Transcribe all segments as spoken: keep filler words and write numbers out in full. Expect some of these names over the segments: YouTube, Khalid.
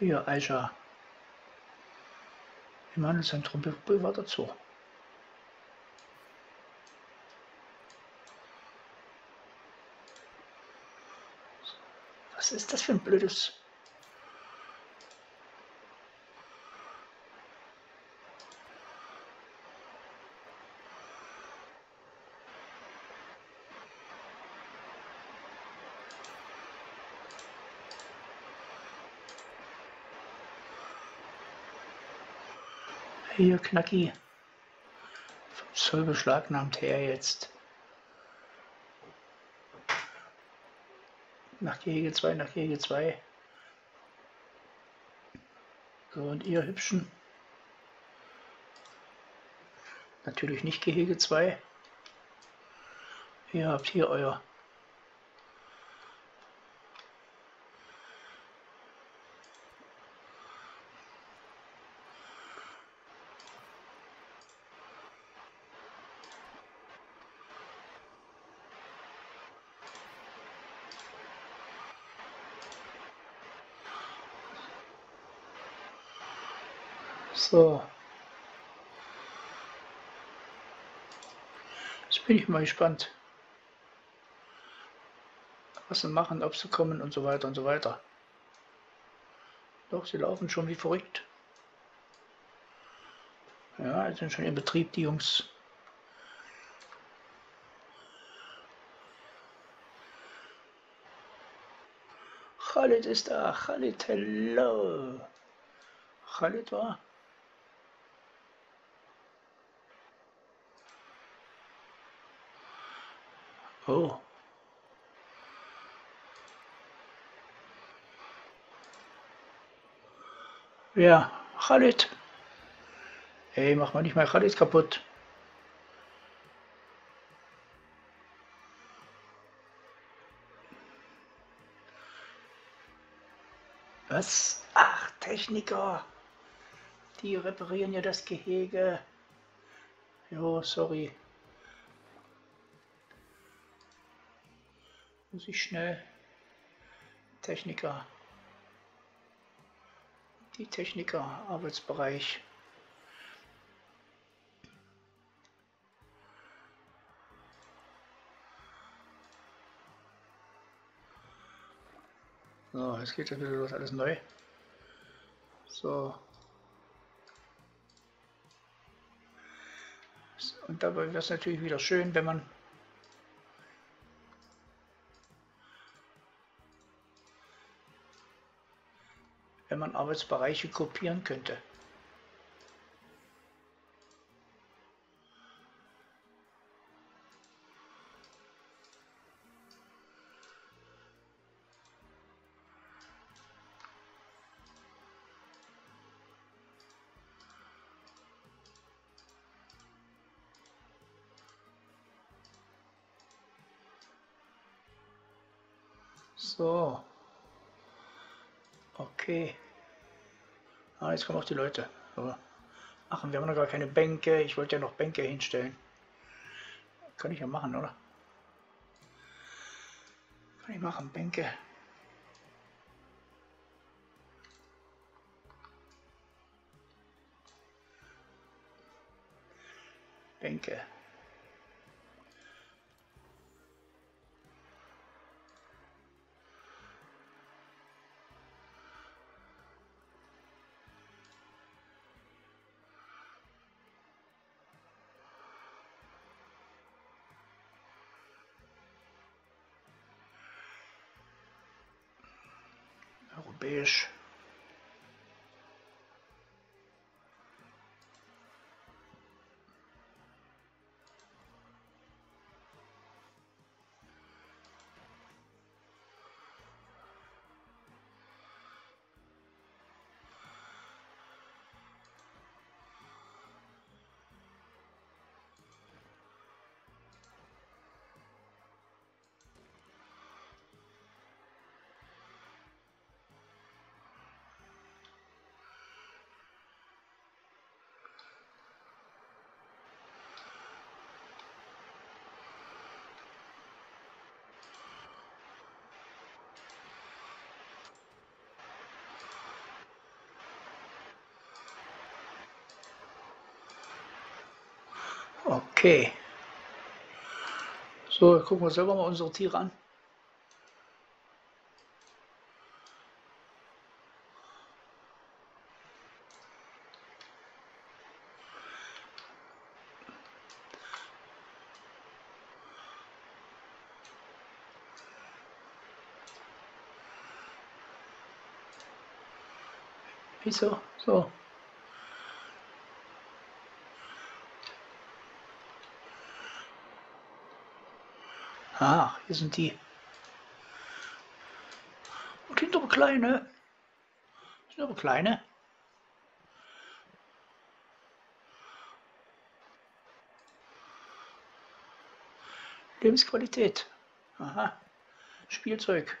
Hier, Aisha. Im Handelszentrum bewahrt dazu. Was ist das für ein blödes... Hier, Knacki. Vom Zoll beschlagnahmt her jetzt. Nach Gehege zwei, nach Gehege zwei. So, und ihr Hübschen. Natürlich nicht Gehege zwei. Ihr habt hier euer... So. Jetzt bin ich mal gespannt, was sie machen, ob sie kommen und so weiter und so weiter. Doch, sie laufen schon wie verrückt. Ja, jetzt sind schon in Betrieb die Jungs. Khalid ist da. Khalid, hello. Khalid war... Oh. Ja, Khalid. Ey, mach mal nicht mal Khalid kaputt. Was? Ach, Techniker. Die reparieren ja das Gehege. Jo, sorry. Muss ich schnell Techniker, die Techniker, Arbeitsbereich. So, jetzt geht ja wieder los, alles neu. So. Und dabei wäre es natürlich wieder schön, wenn man wenn man Arbeitsbereiche kopieren könnte. So. Okay. Ah, jetzt kommen auch die Leute. Ach, und wir haben noch gar keine Bänke. Ich wollte ja noch Bänke hinstellen. Kann ich ja machen, oder? Kann ich machen, Bänke. Bänke. Europäisch. Okay. So, gucken wir selber mal unsere Tiere an. Wieso? So. Ah, hier sind die. Und sind aber kleine. Sind aber kleine. Lebensqualität. Aha. Spielzeug.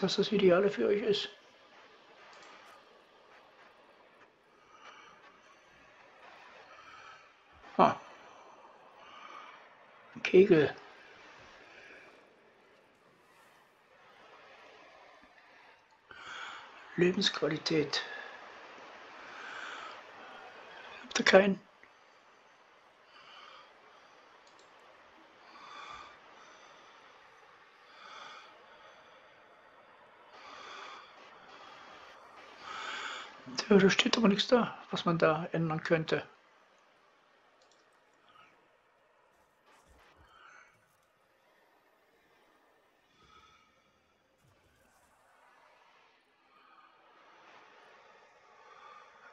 Dass das Ideale für euch ist. Ah. Ein Kegel. Lebensqualität. Habt ihr keinen? Da steht aber nichts da, was man da ändern könnte.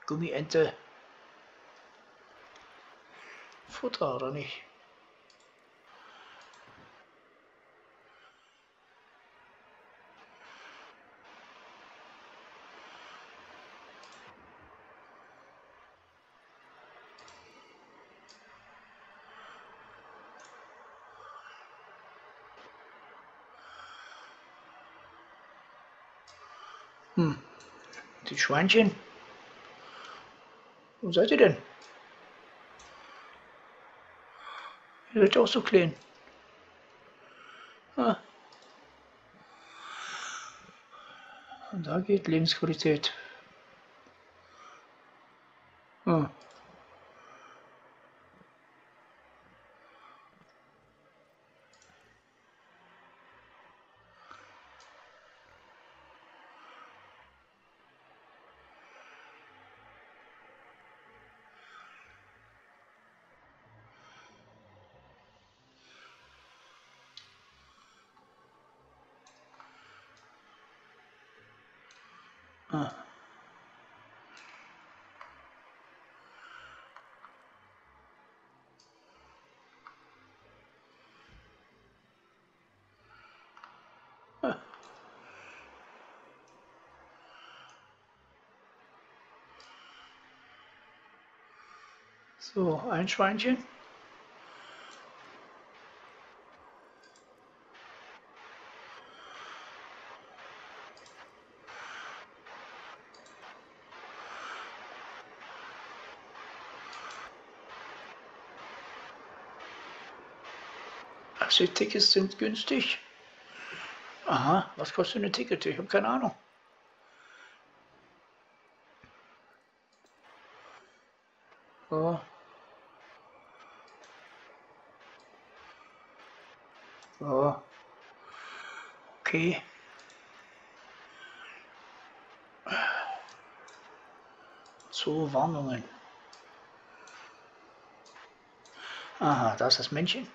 Gummiente. Futter oder nicht? Hm, die Schweinchen. Wo seid ihr denn? Ihr seid auch so klein. Ah. Und da geht Lebensqualität. Ah. Ah. Ah. So, ein Schweinchen. Die Tickets sind günstig. Aha, was kostet eine Ticket? Ich habe keine Ahnung. So. So. Okay. So, Warnungen. Aha, da ist das Männchen.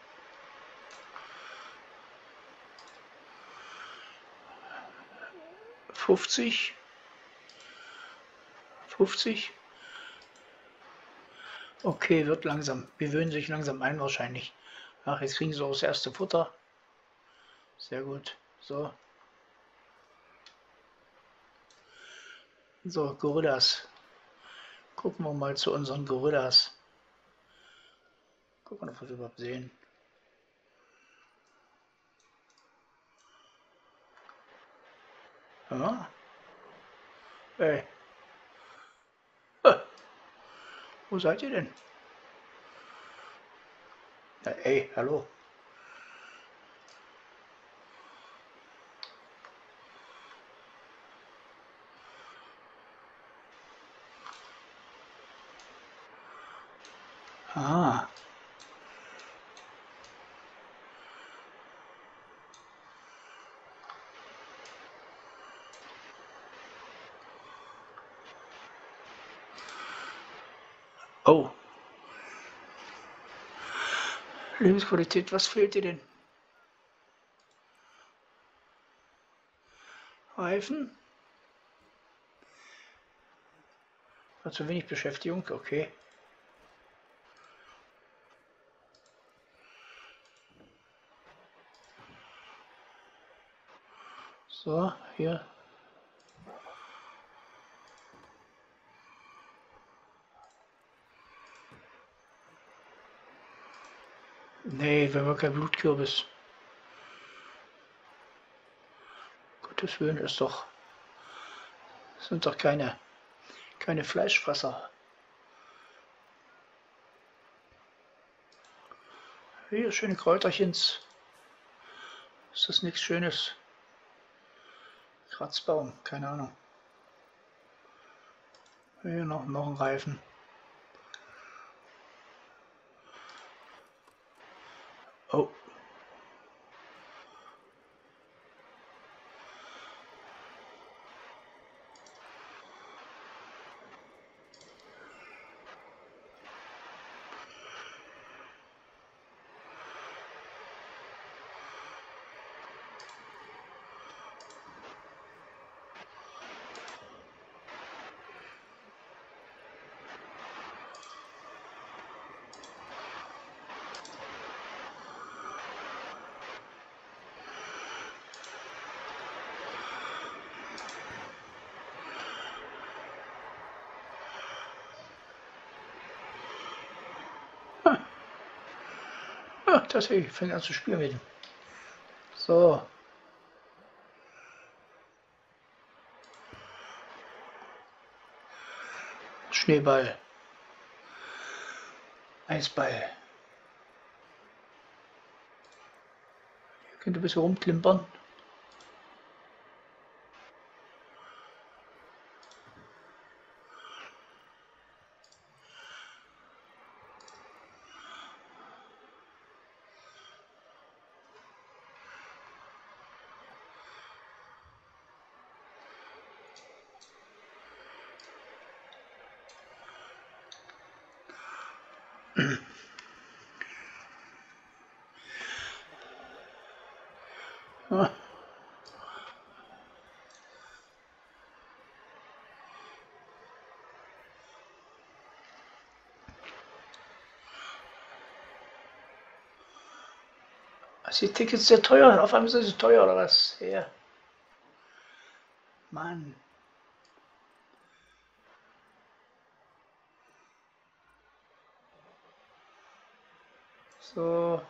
fünfzig, fünfzig, okay, wird langsam, wir wöhnen sich langsam ein wahrscheinlich. Ach, jetzt kriegen sie auch das erste Futter, sehr gut, so, so, Gorillas, gucken wir mal zu unseren Gorillas, gucken wir, ob wir das überhaupt sehen. Ja. Hey. Wo seid ihr denn? Ja, ey, hallo. Ah. Oh. Lebensqualität, was fehlt dir denn? Reifen? War zu wenig Beschäftigung, okay. So, hier. Nee, wenn man kein Blutkürbis. Gottes Willen, ist doch. Sind doch keine, keine Fleischfresser. Hier, schöne Kräuterchens. Ist das nichts Schönes? Kratzbaum, keine Ahnung. Hier noch, noch ein Reifen. Oh. Tatsächlich, ich fange an zu spielen mit ihm. So. Schneeball. Eisball. Ihr könnt ein bisschen rumklimpern. Die Tickets sehr teuer, auf einmal sind sie teuer oder was? Ja. Mann. So.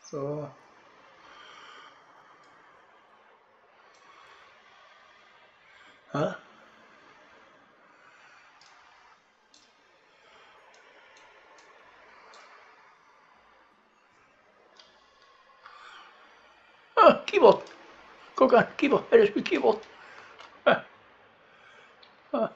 So. Hä? Keyboard. Guck an, Keyboard, hey, das spielt Keyboard. Ah. Ah.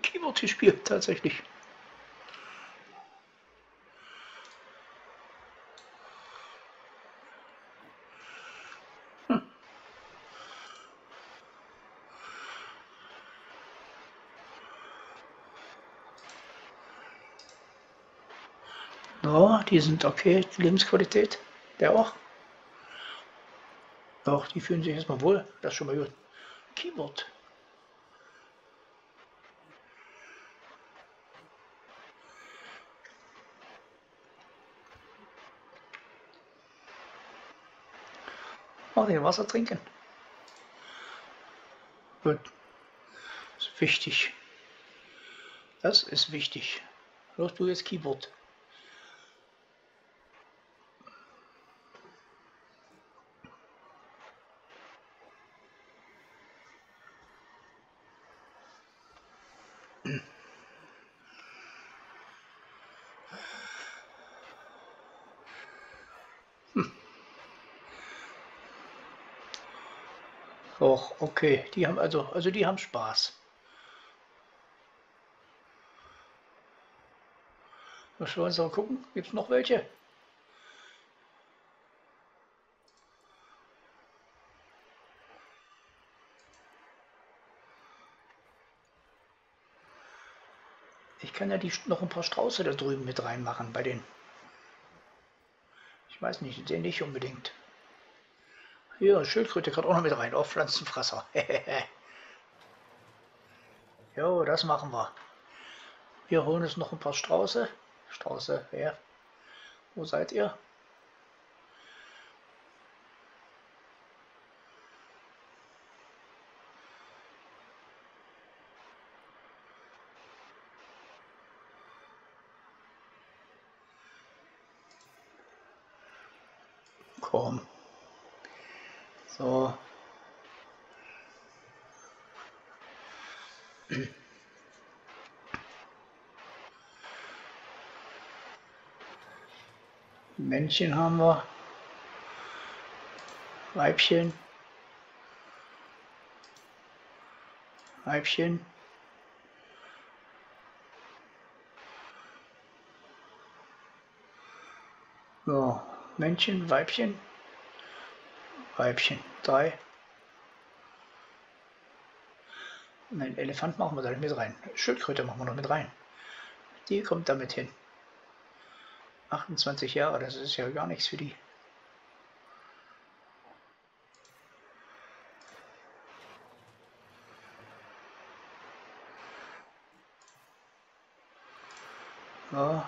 Keyboard gespielt, tatsächlich. Die sind okay, die Lebensqualität, der auch. Doch, die fühlen sich erstmal wohl, das ist schon mal gut. Keyboard. Oh, den Wasser trinken. Gut. Das ist wichtig. Das ist wichtig. Los, du jetzt Keyboard. Och, okay, die haben also, also die haben Spaß. Müssen wir uns mal gucken, gibt es noch welche? Ich kann ja die, noch ein paar Strauße da drüben mit reinmachen bei den. Ich weiß nicht, den nicht unbedingt. Hier, Schildkröte gerade auch noch mit rein. Auch Pflanzenfresser. Jo, das machen wir. Wir holen uns noch ein paar Strauße. Strauße, wer? Ja. Wo seid ihr? Komm. So. Männchen haben wir. Weibchen. Weibchen. So. Männchen, Weibchen. Weibchen, drei. Nein, Elefant machen wir da nicht mit rein. Schildkröte machen wir noch mit rein. Die kommt damit hin. achtundzwanzig Jahre, das ist ja gar nichts für die. So.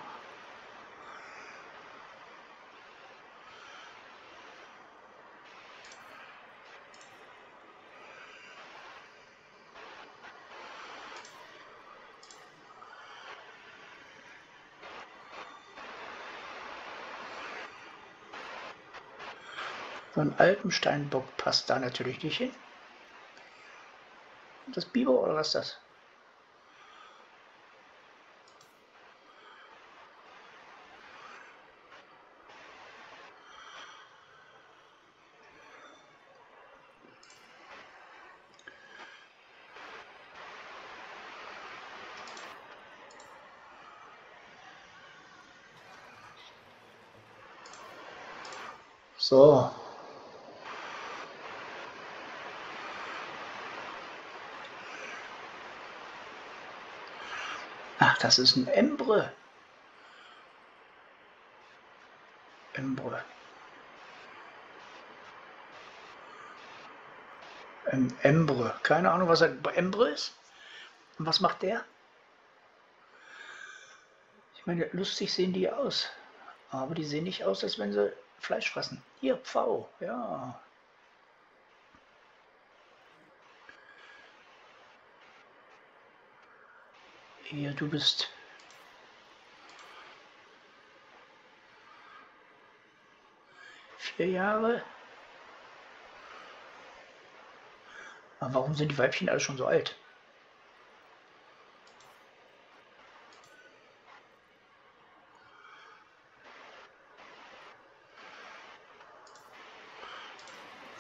So ein Alpensteinbock passt da natürlich nicht hin. Das Biber oder was ist das? So. Ach, das ist ein Embre. Embre. Ein Embre. Keine Ahnung, was ein Embre ist. Und was macht der? Ich meine, lustig sehen die aus. Aber die sehen nicht aus, als wenn sie Fleisch fressen. Hier, Pfau. Ja. Hier, du bist. Vier Jahre. Aber warum sind die Weibchen alle schon so alt?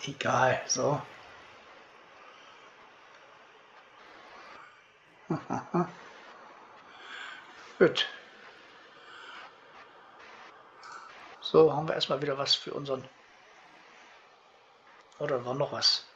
Egal, so. Gut. So, haben wir erstmal wieder was für unseren... Oder war noch was?